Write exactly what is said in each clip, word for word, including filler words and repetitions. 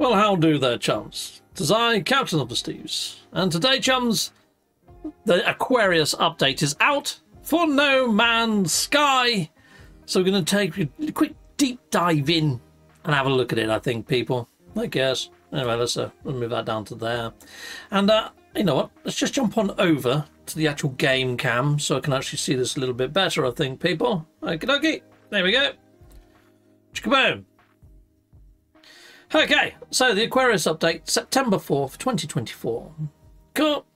Well, how do there, chums? Tis I, Captain of the Steves. And today, chums, the Aquarius update is out for No Man's Sky. So we're going to take a quick deep dive in and have a look at it, I think, people. I guess. Anyway, let's uh, move that down to there. And uh, you know what? Let's just jump on over to the actual game cam so I can actually see this a little bit better, I think, people. Okie dokie. There we go. Chickaboom. Okay, so the Aquarius update, September fourth, twenty twenty-four. Cool.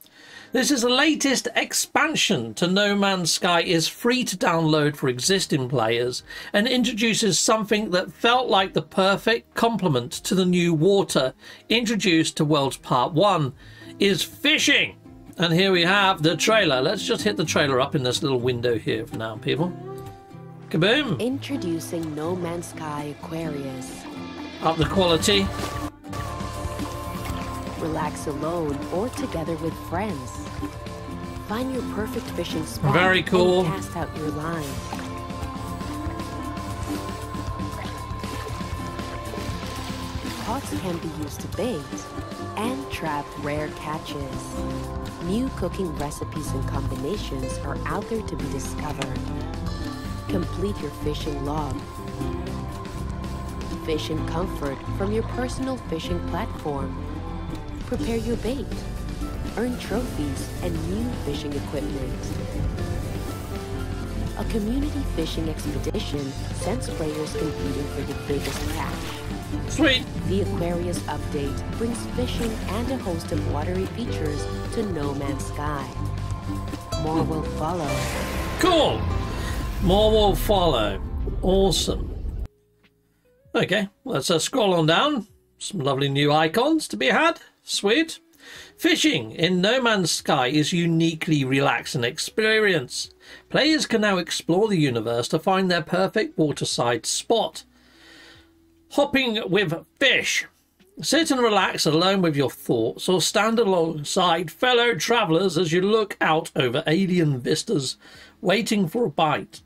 This is the latest expansion to No Man's Sky, is free to download for existing players and introduces something that felt like the perfect complement to the new water introduced to Worlds Part One, is fishing. And here we have the trailer. Let's just hit the trailer up in this little window here for now, people. Kaboom. Introducing No Man's Sky Aquarius. Up the quality. Relax alone or together with friends. Find your perfect fishing spot. Very cool. And cast out your line. Pots can be used to bait and trap rare catches. New cooking recipes and combinations are out there to be discovered. Complete your fishing log. Fish in comfort from your personal fishing platform. Prepare your bait, earn trophies and new fishing equipment. A community fishing expedition sends players competing for the biggest catch. Sweet! The Aquarius update brings fishing and a host of watery features to No Man's Sky. More will follow. Cool! More will follow. Awesome. Okay, let's uh, scroll on down. Some lovely new icons to be had. Sweet. Fishing in No Man's Sky is uniquely relaxing experience. Players can now explore the universe to find their perfect waterside spot. Hopping with fish. Sit and relax alone with your thoughts or stand alongside fellow travellers as you look out over alien vistas waiting for a bite.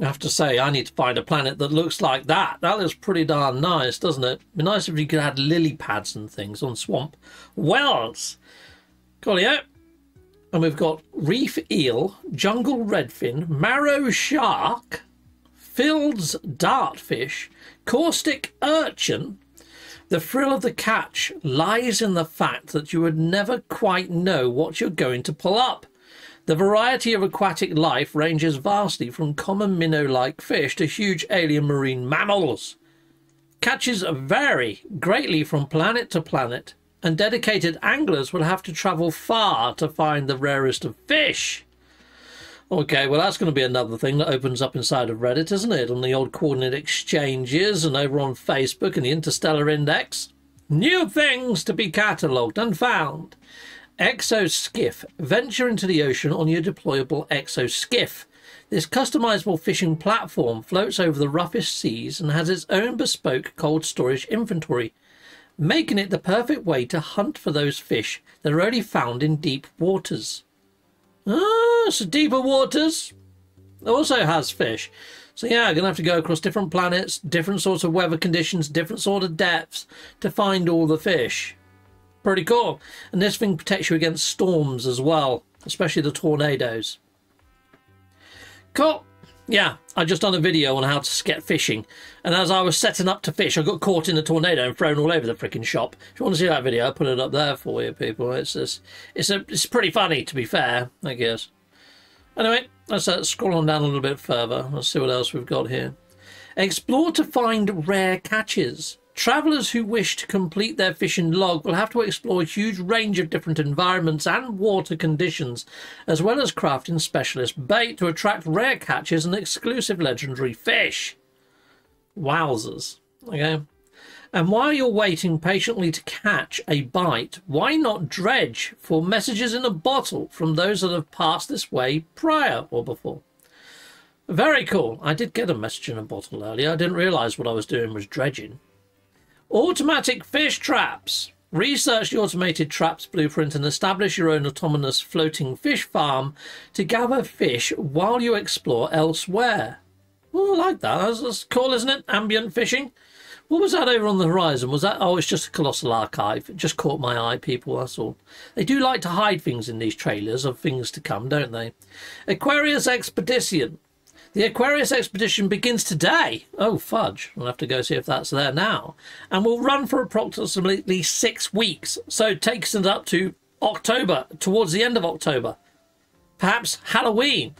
I have to say, I need to find a planet that looks like that. That looks pretty darn nice, doesn't it? It'd be nice if you could add lily pads and things on swamp wells. Coolio. And we've got reef eel, jungle redfin, marrow shark, Fields dartfish, caustic urchin. The thrill of the catch lies in the fact that you would never quite know what you're going to pull up. The variety of aquatic life ranges vastly from common minnow-like fish to huge alien marine mammals. Catches vary greatly from planet to planet, and dedicated anglers will have to travel far to find the rarest of fish. Okay, well, that's going to be another thing that opens up inside of Reddit, isn't it? On the old coordinate exchanges and over on Facebook and the Interstellar Index. New things to be catalogued and found. Exoskiff. Venture into the ocean on your deployable Exoskiff. This customizable fishing platform floats over the roughest seas and has its own bespoke cold storage inventory, making it the perfect way to hunt for those fish that are only found in deep waters. Ah, so deeper waters also has fish. So yeah, you're going to have to go across different planets, different sorts of weather conditions, different sort of depths to find all the fish. Pretty cool. And this thing protects you against storms as well, especially the tornadoes. Cool. Yeah, I just done a video on how to get fishing, and as I was setting up to fish, I got caught in a tornado and thrown all over the freaking shop. If you want to see that video, I'll put it up there for you, people. It's just, it's a, it's pretty funny, to be fair, I guess. Anyway, let's uh, scroll on down a little bit further. Let's see what else we've got here. Explore to find rare catches. Travellers who wish to complete their fishing log will have to explore a huge range of different environments and water conditions, as well as crafting specialist bait to attract rare catches and exclusive legendary fish. Wowzers. Okay. And while you're waiting patiently to catch a bite, why not dredge for messages in a bottle from those that have passed this way prior or before? Very cool. I did get a message in a bottle earlier. I didn't realise what I was doing was dredging. Automatic fish traps. Research the automated traps blueprint and establish your own autonomous floating fish farm to gather fish while you explore elsewhere. Oh, I like that. That's, that's cool, isn't it? Ambient fishing. What was that over on the horizon? Was that? Oh, it's just a colossal archive. It just caught my eye, people, that's all. They do like to hide things in these trailers of things to come, don't they? Aquarius Expedition. The Aquarius Expedition begins today. Oh, fudge. We'll have to go see if that's there now. And will run for approximately six weeks. So takes us up to October, towards the end of October. Perhaps Halloween.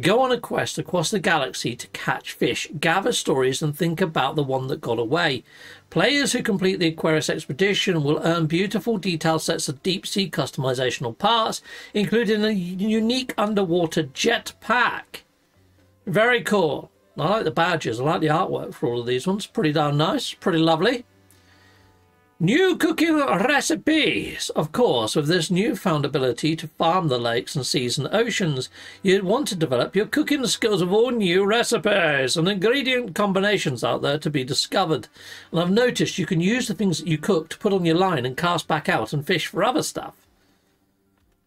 Go on a quest across the galaxy to catch fish, gather stories and think about the one that got away. Players who complete the Aquarius Expedition will earn beautiful detailed sets of deep-sea customizational parts, including a unique underwater jet pack. Very cool. I like the badges. I like the artwork for all of these ones. Pretty darn nice. Pretty lovely. New cooking recipes. Of course, with this newfound ability to farm the lakes and seas and oceans, you'd want to develop your cooking skills with all new recipes and ingredient combinations out there to be discovered. And I've noticed you can use the things that you cook to put on your line and cast back out and fish for other stuff.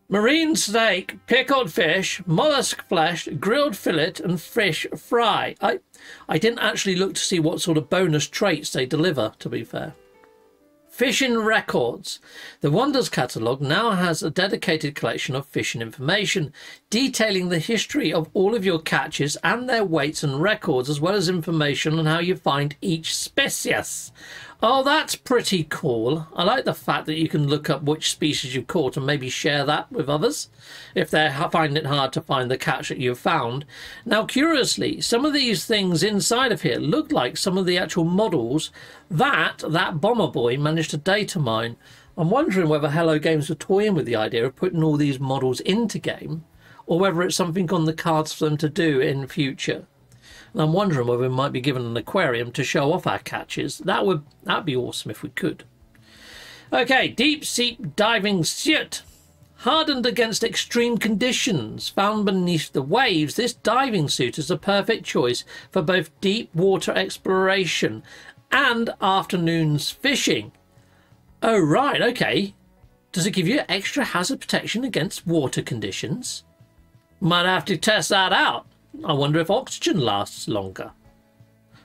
Marine snake, pickled fish, mollusk flesh, grilled fillet and fish fry. I, I didn't actually look to see what sort of bonus traits they deliver, to be fair. Fishing records. The Wonders catalogue now has a dedicated collection of fishing information, detailing the history of all of your catches and their weights and records, as well as information on how you find each species. Oh, that's pretty cool. I like the fact that you can look up which species you've caught and maybe share that with others if they find it hard to find the catch that you've found. Now, curiously, some of these things inside of here look like some of the actual models that that bomber boy managed to data mine. I'm wondering whether Hello Games were toying with the idea of putting all these models into game or whether it's something on the cards for them to do in future. And I'm wondering whether we might be given an aquarium to show off our catches. That would that'd be awesome if we could. Okay, deep sea diving suit. Hardened against extreme conditions, found beneath the waves, this diving suit is the perfect choice for both deep water exploration and afternoons fishing. Oh, right, okay. Does it give you extra hazard protection against water conditions? Might have to test that out. I wonder if oxygen lasts longer.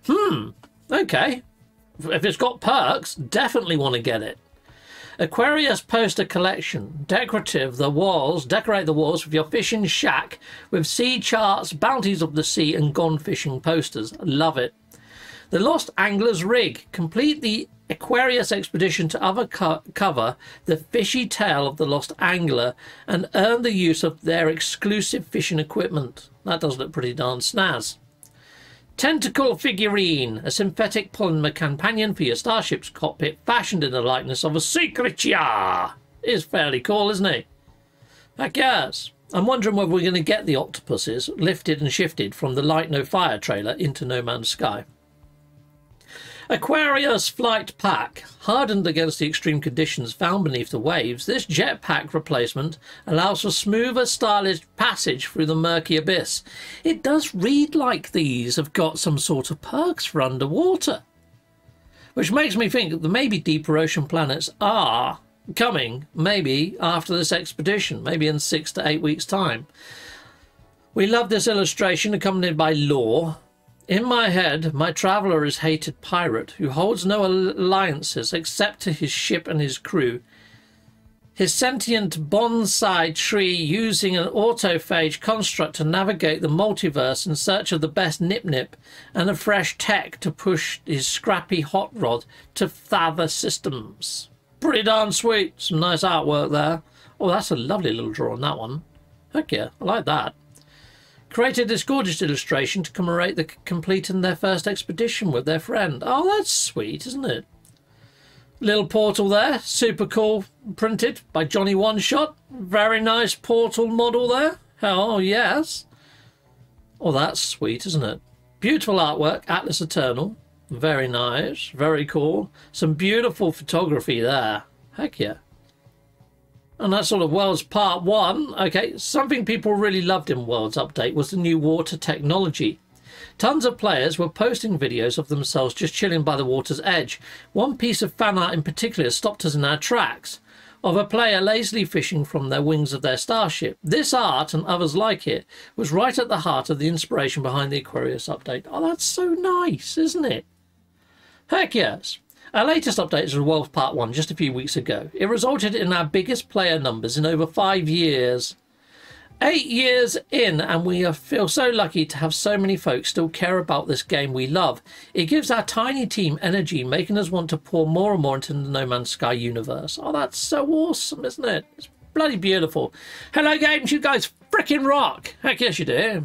Hmm, okay. If it's got perks, definitely want to get it. Aquarius poster collection. Decorative the walls, decorate the walls with your fishing shack with sea charts, bounties of the sea and gone fishing posters. Love it. The Lost Angler's Rig. Complete the Aquarius Expedition to uncover the fishy tale of the Lost Angler and earn the use of their exclusive fishing equipment. That does look pretty darn snaz. Tentacle Figurine, a synthetic polymer companion for your starship's cockpit fashioned in the likeness of a sea creature. It's fairly cool, isn't it? Heck yes. I'm wondering whether we're going to get the octopuses lifted and shifted from the Light No Fire trailer into No Man's Sky. Aquarius Flight Pack. Hardened against the extreme conditions found beneath the waves, this jetpack replacement allows for smoother, stylish passage through the murky abyss. It does read like these have got some sort of perks for underwater. Which makes me think that maybe deeper ocean planets are coming, maybe after this expedition, maybe in six to eight weeks' time. We love this illustration accompanied by lore. In my head, my traveller is hated pirate who holds no alliances except to his ship and his crew. His sentient bonsai tree using an autophage construct to navigate the multiverse in search of the best nip-nip and a fresh tech to push his scrappy hot rod to further systems. Pretty darn sweet. Some nice artwork there. Oh, that's a lovely little draw on that one. Heck yeah, I like that. Created this gorgeous illustration to commemorate the completing their first expedition with their friend. Oh, that's sweet, isn't it? Little portal there, super cool, printed by Johnny One Shot. Very nice portal model there. Oh, yes. Oh, that's sweet, isn't it? Beautiful artwork, Atlas Eternal. Very nice, very cool. Some beautiful photography there. Heck yeah. And that's sort of Worlds Part One. Okay, something people really loved in Worlds Update was the new water technology. Tons of players were posting videos of themselves just chilling by the water's edge. One piece of fan art in particular stopped us in our tracks, of a player lazily fishing from the wings of their starship. This art, and others like it, was right at the heart of the inspiration behind the Aquarius Update. Oh, that's so nice, isn't it? Heck yes! Our latest update was Worlds Part One just a few weeks ago. It resulted in our biggest player numbers in over five years. Eight years in, and we feel so lucky to have so many folks still care about this game we love. It gives our tiny team energy, making us want to pour more and more into the No Man's Sky universe. Oh, that's so awesome, isn't it? It's bloody beautiful. Hello Games, you guys frickin' rock! Heck yes you do.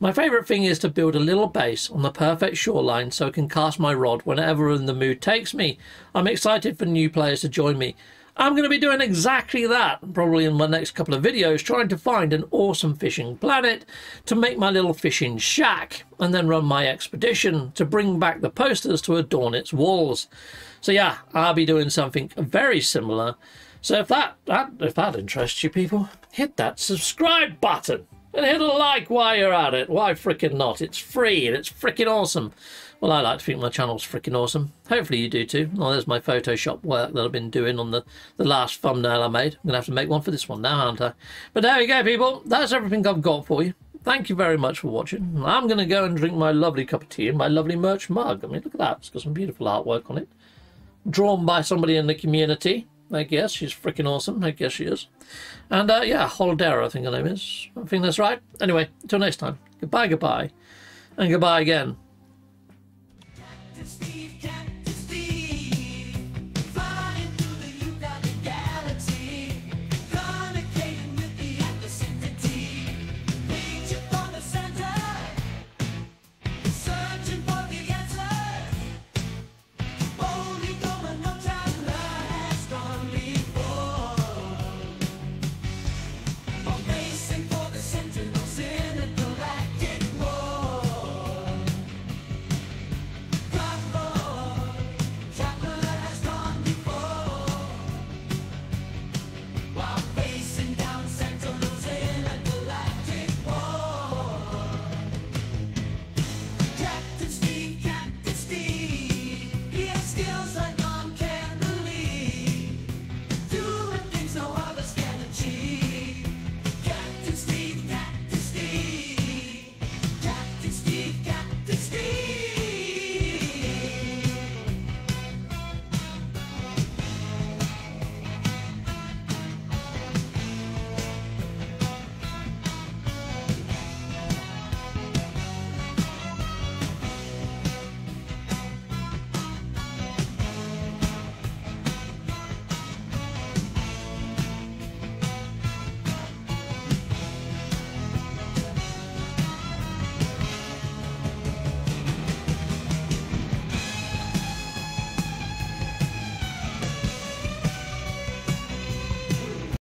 My favourite thing is to build a little base on the perfect shoreline so I can cast my rod whenever the mood takes me. I'm excited for new players to join me. I'm going to be doing exactly that, probably in my next couple of videos, trying to find an awesome fishing planet to make my little fishing shack and then run my expedition to bring back the posters to adorn its walls. So yeah, I'll be doing something very similar. So if that, that, if that interests you people, hit that subscribe button. And hit a like while you're at it. Why frickin' not? It's free and it's frickin' awesome. Well, I like to think my channel's frickin' awesome. Hopefully you do too. Oh, there's my Photoshop work that I've been doing on the, the last thumbnail I made. I'm going to have to make one for this one now, aren't I? But there you go, people. That's everything I've got for you. Thank you very much for watching. I'm going to go and drink my lovely cup of tea and my lovely merch mug. I mean, look at that. It's got some beautiful artwork on it. Drawn by somebody in the community. I guess she's freaking awesome. I guess she is. And uh, yeah, Holdera, I think her name is. I think that's right. Anyway, until next time. Goodbye, goodbye. And goodbye again.